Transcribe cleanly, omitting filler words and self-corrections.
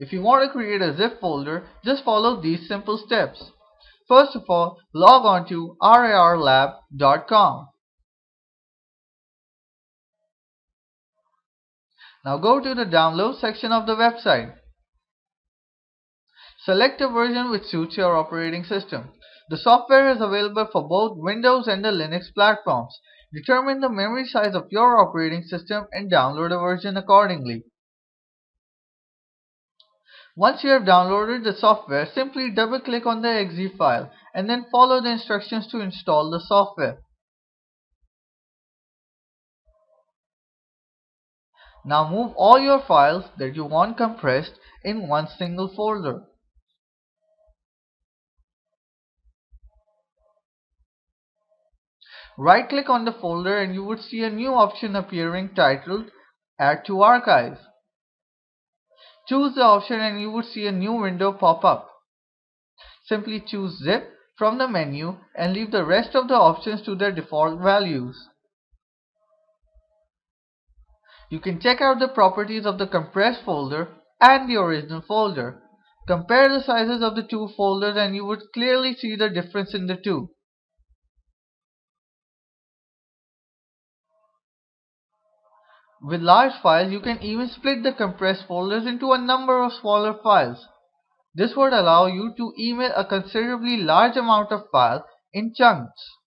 If you want to create a zip folder, just follow these simple steps. First of all, log on to rarlab.com. Now go to the download section of the website. Select a version which suits your operating system. The software is available for both Windows and the Linux platforms. Determine the memory size of your operating system and download a version accordingly. Once you have downloaded the software, simply double-click on the .exe file and then follow the instructions to install the software. Now move all your files that you want compressed in one single folder. Right-click on the folder and you would see a new option appearing titled Add to Archive. Choose the option and you would see a new window pop up. Simply choose Zip from the menu and leave the rest of the options to their default values. You can check out the properties of the compressed folder and the original folder. Compare the sizes of the two folders and you would clearly see the difference in the two. With large files, you can even split the compressed folders into a number of smaller files. This would allow you to email a considerably large amount of files in chunks.